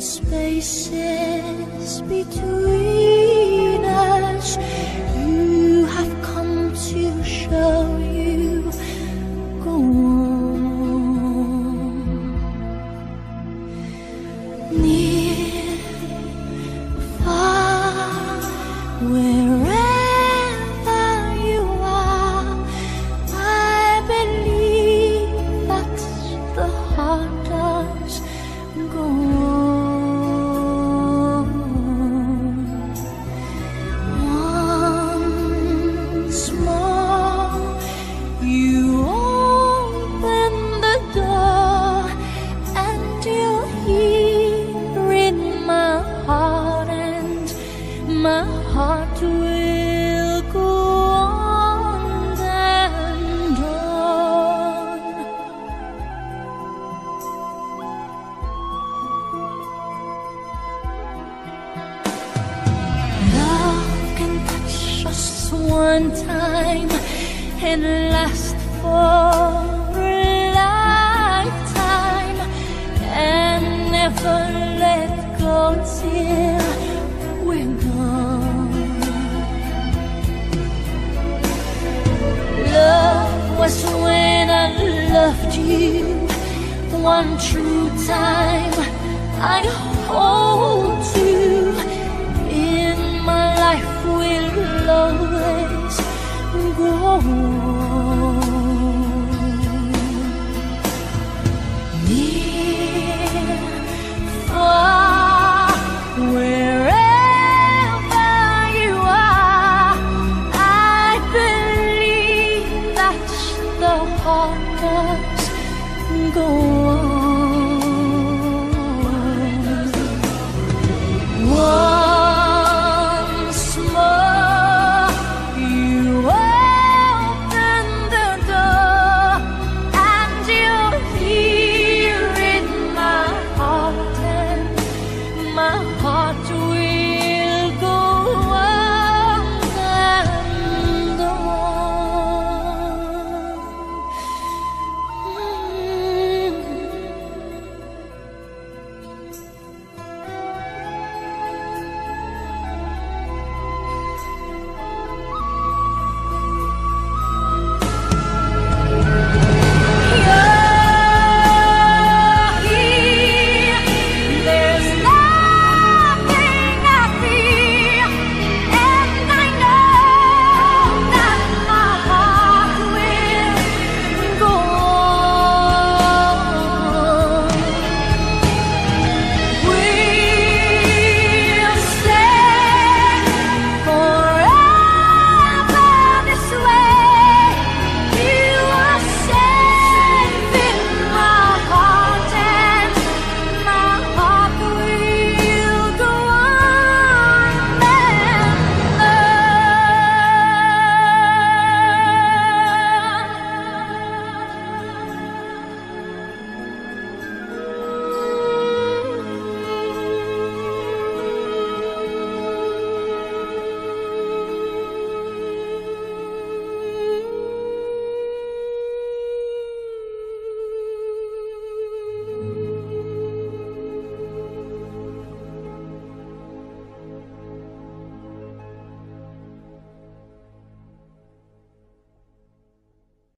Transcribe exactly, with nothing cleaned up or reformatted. Spaces between us, you have come to show you go on. Near, far, wherever you are, I believe that the heart does go on. One time and last for a lifetime, and never let go till we're gone. Love was when I loved you, one true time I hold.